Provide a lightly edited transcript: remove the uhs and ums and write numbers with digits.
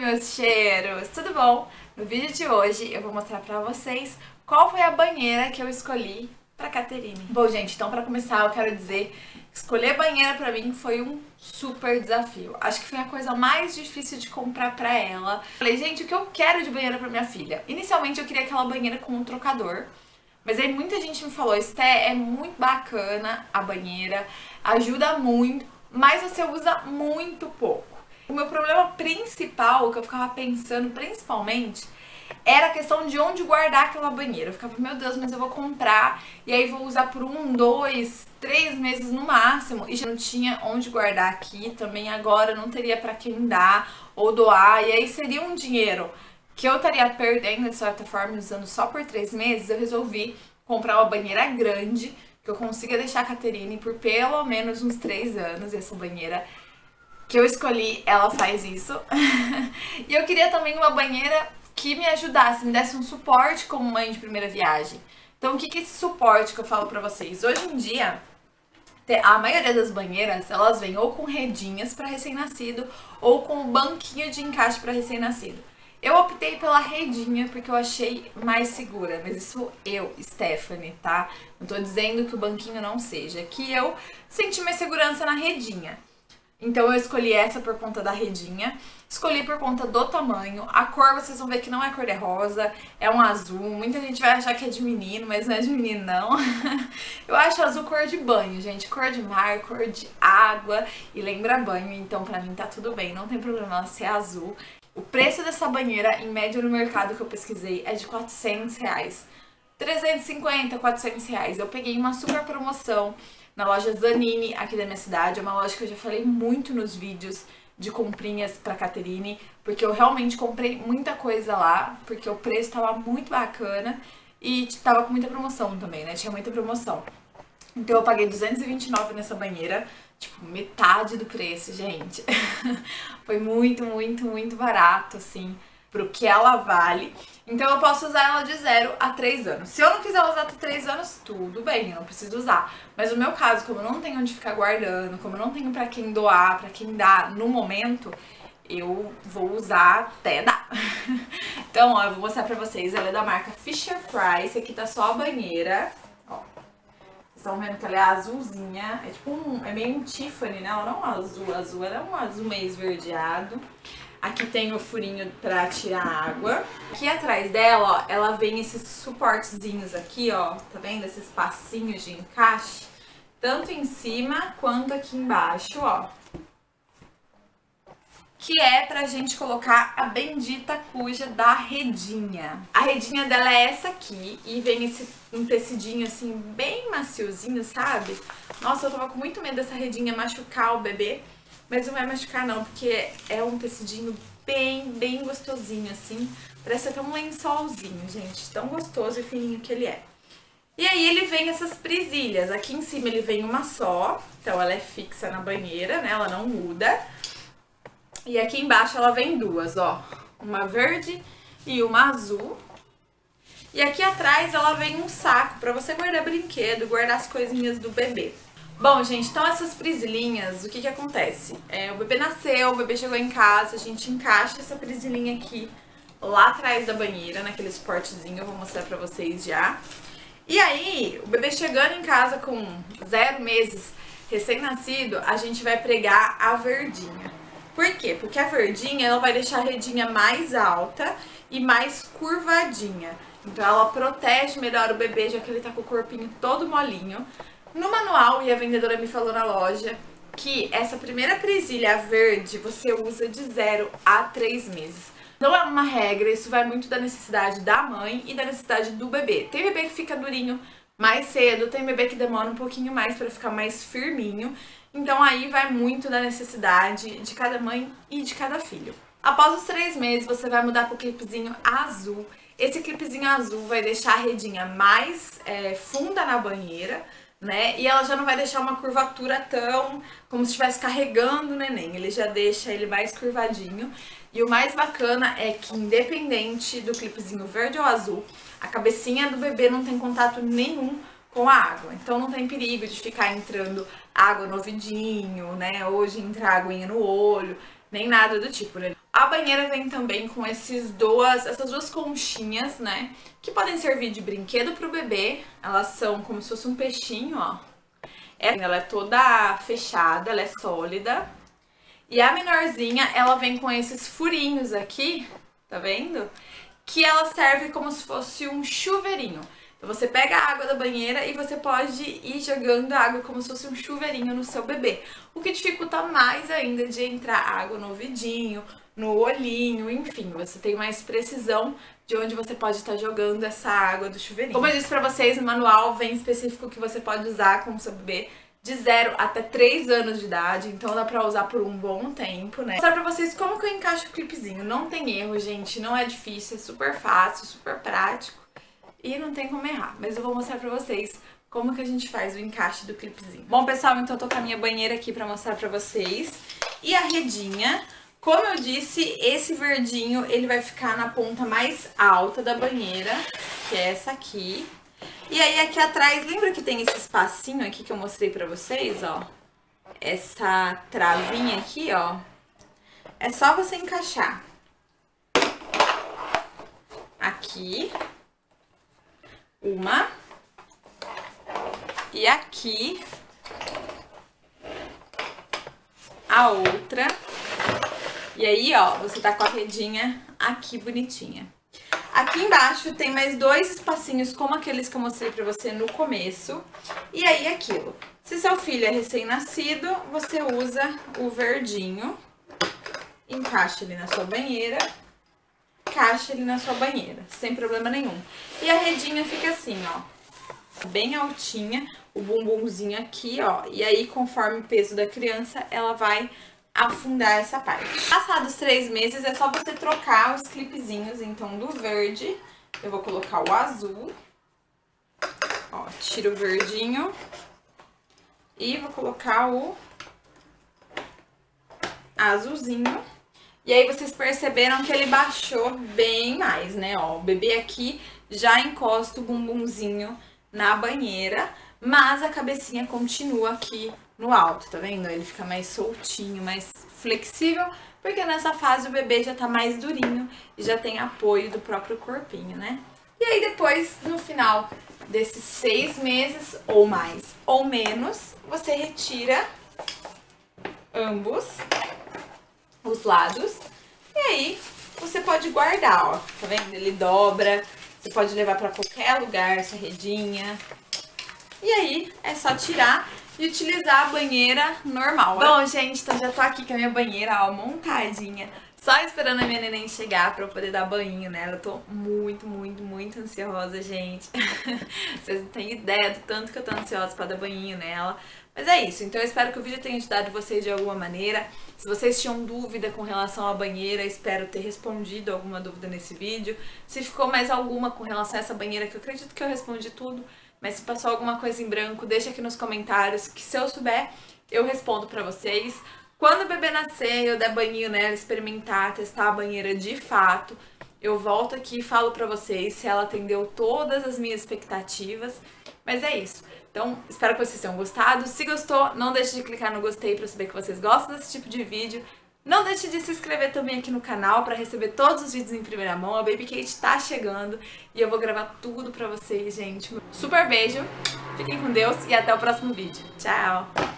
meus cheiros! Tudo bom? No vídeo de hoje eu vou mostrar pra vocês qual foi a banheira que eu escolhi pra Catherine. Bom, gente, então pra começar eu quero dizer que escolher banheira pra mim foi um super desafio. Acho que foi a coisa mais difícil de comprar pra ela. Falei, gente, o que eu quero de banheira pra minha filha? Inicialmente eu queria aquela banheira com um trocador. Mas aí muita gente me falou, Sté, é muito bacana a banheira, ajuda muito, mas você usa muito pouco. O meu problema principal, que eu ficava pensando principalmente, era a questão de onde guardar aquela banheira. Eu ficava, meu Deus, mas eu vou comprar e aí vou usar por 1, 2, 3 meses no máximo. E já não tinha onde guardar aqui, também agora não teria pra quem dar ou doar, e aí seria um dinheiro que eu estaria perdendo, de certa forma, usando só por 3 meses. Eu resolvi comprar uma banheira grande, que eu consiga deixar a Catherine por pelo menos uns 3 anos. E essa banheira que eu escolhi, ela faz isso. E eu queria também uma banheira que me ajudasse, me desse um suporte como mãe de primeira viagem. Então, o que é esse suporte que eu falo pra vocês? Hoje em dia, a maioria das banheiras, elas vêm ou com redinhas para recém-nascido, ou com um banquinho de encaixe para recém-nascido. Eu optei pela redinha porque eu achei mais segura, mas isso eu, Stephanie, tá? Não tô dizendo que o banquinho não seja, que eu senti mais segurança na redinha. Então eu escolhi essa por conta da redinha, escolhi por conta do tamanho, a cor vocês vão ver que não é cor de rosa, é um azul, muita gente vai achar que é de menino, mas não é de menino não. Eu acho azul cor de banho, gente, cor de mar, cor de água e lembra banho, então pra mim tá tudo bem, não tem problema ela ser azul. O preço dessa banheira, em média, no mercado que eu pesquisei, é de R$400. R$350, R$400. Eu peguei uma super promoção na loja Zanini, aqui da minha cidade. É uma loja que eu já falei muito nos vídeos de comprinhas pra Catherine, porque eu realmente comprei muita coisa lá, porque o preço tava muito bacana e tava com muita promoção também, né? Tinha muita promoção. Então eu paguei R$229 nessa banheira, tipo, metade do preço, gente. Foi muito, muito, muito barato, assim, pro que ela vale. Então eu posso usar ela de 0 a 3 anos. Se eu não quiser usar até 3 anos, tudo bem, eu não preciso usar. Mas no meu caso, como eu não tenho onde ficar guardando, como eu não tenho pra quem doar, pra quem dar no momento, eu vou usar até dar. Então, ó, eu vou mostrar pra vocês. Ela é da marca Fisher Price. Aqui tá só a banheira. Vocês estão vendo que ela é azulzinha, é tipo um, é meio um Tiffany, né? Ela não é um azul, azul, ela é um azul meio esverdeado. Aqui tem o furinho pra tirar água. Aqui atrás dela, ó, ela vem esses suportezinhos aqui, ó, tá vendo? Esses passinhos de encaixe, tanto em cima quanto aqui embaixo, ó. Que é pra gente colocar a bendita cuja da redinha. A redinha dela é essa aqui e vem esse, um tecidinho assim bem maciozinho, sabe? Nossa, eu tava com muito medo dessa redinha machucar o bebê, mas não vai machucar não, porque é um tecidinho bem, bem gostosinho assim. Parece até um lençolzinho, gente, tão gostoso e fininho que ele é. E aí ele vem essas presilhas, aqui em cima ele vem uma só, então ela é fixa na banheira, né? Ela não muda. E aqui embaixo ela vem duas, ó, uma verde e uma azul. E aqui atrás ela vem um saco pra você guardar brinquedo, guardar as coisinhas do bebê. Bom, gente, então essas presilhinhas, o que que acontece? O bebê nasceu, o bebê chegou em casa, a gente encaixa essa presilhinha aqui lá atrás da banheira, naquele suportezinho, eu vou mostrar pra vocês já. E aí, o bebê chegando em casa com 0 meses recém-nascido, a gente vai pregar a verdinha. Por quê? Porque a verdinha, ela vai deixar a redinha mais alta e mais curvadinha. Então ela protege melhor o bebê, já que ele tá com o corpinho todo molinho. No manual, e a vendedora me falou na loja, que essa primeira presilha verde você usa de 0 a 3 meses. Não é uma regra, isso vai muito da necessidade da mãe e da necessidade do bebê. Tem bebê que fica durinho mais cedo, tem bebê que demora um pouquinho mais pra ficar mais firminho. Então aí vai muito da necessidade de cada mãe e de cada filho. Após os 3 meses você vai mudar pro clipezinho azul. Esse clipezinho azul vai deixar a redinha mais funda na banheira, né? E ela já não vai deixar uma curvatura tão como se estivesse carregando o neném. Ele já deixa ele mais curvadinho. E o mais bacana é que independente do clipezinho verde ou azul, a cabecinha do bebê não tem contato nenhum com a água, então não tem perigo de ficar entrando água no ouvidinho, né, hoje entra aguinha no olho, nem nada do tipo, né? A banheira vem também com essas duas conchinhas, né? Que podem servir de brinquedo pro bebê. Elas são como se fosse um peixinho, ó. Ela é toda fechada, ela é sólida. E a menorzinha, ela vem com esses furinhos aqui, tá vendo? Que ela serve como se fosse um chuveirinho. Então você pega a água da banheira e você pode ir jogando a água como se fosse um chuveirinho no seu bebê. O que dificulta mais ainda de entrar água no ouvidinho, no olhinho, enfim, você tem mais precisão de onde você pode estar jogando essa água do chuveirinho. Como eu disse pra vocês, o manual vem específico que você pode usar com o seu bebê de 0 até 3 anos de idade, então dá pra usar por um bom tempo, né? Vou mostrar pra vocês como que eu encaixo o clipezinho. Não tem erro, gente, não é difícil, é super fácil, super prático e não tem como errar, mas eu vou mostrar pra vocês como que a gente faz o encaixe do clipezinho. Bom, pessoal, então eu tô com a minha banheira aqui pra mostrar pra vocês e a redinha. Como eu disse, esse verdinho, ele vai ficar na ponta mais alta da banheira, que é essa aqui. E aí, aqui atrás, lembra que tem esse espacinho aqui que eu mostrei pra vocês, ó? Essa travinha aqui, ó. É só você encaixar. Aqui. Uma. E aqui. A outra. E aí, ó, você tá com a redinha aqui bonitinha. Aqui embaixo tem mais dois espacinhos como aqueles que eu mostrei pra você no começo. E aí, aquilo. Se seu filho é recém-nascido, você usa o verdinho. Encaixa ele na sua banheira. Encaixa ele na sua banheira, sem problema nenhum. E a redinha fica assim, ó. Bem altinha, o bumbumzinho aqui, ó. E aí, conforme o peso da criança, ela vai afundar essa parte. Passados 3 meses, é só você trocar os clipezinhos, então, do verde. Eu vou colocar o azul. Ó, tiro o verdinho. E vou colocar o azulzinho. E aí, vocês perceberam que ele baixou bem mais, né? Ó, o bebê aqui já encosta o bumbumzinho na banheira, mas a cabecinha continua aqui no alto, tá vendo? Ele fica mais soltinho, mais flexível, porque nessa fase o bebê já tá mais durinho e já tem apoio do próprio corpinho, né? E aí depois, no final desses 6 meses, ou mais ou menos, você retira ambos os lados e aí você pode guardar, ó, tá vendo? Ele dobra, você pode levar pra qualquer lugar essa redinha. E aí, é só tirar e utilizar a banheira normal. Bom, gente, então já tô aqui com a minha banheira, ó, montadinha. Só esperando a minha neném chegar pra eu poder dar banho nela. Eu tô muito, muito, muito ansiosa, gente. Vocês não têm ideia do tanto que eu tô ansiosa pra dar banho nela. Mas é isso, então eu espero que o vídeo tenha ajudado vocês de alguma maneira. Se vocês tinham dúvida com relação à banheira, espero ter respondido alguma dúvida nesse vídeo. Se ficou mais alguma com relação a essa banheira, que eu acredito que eu respondi tudo, mas se passou alguma coisa em branco, deixa aqui nos comentários, que se eu souber, eu respondo pra vocês. Quando o bebê nascer, eu der banho nela, experimentar, testar a banheira de fato, eu volto aqui e falo pra vocês se ela atendeu todas as minhas expectativas. Mas é isso. Então, espero que vocês tenham gostado. Se gostou, não deixe de clicar no gostei pra saber que vocês gostam desse tipo de vídeo. Não deixe de se inscrever também aqui no canal para receber todos os vídeos em primeira mão. A Baby Cate tá chegando e eu vou gravar tudo pra vocês, gente. Super beijo, fiquem com Deus e até o próximo vídeo. Tchau!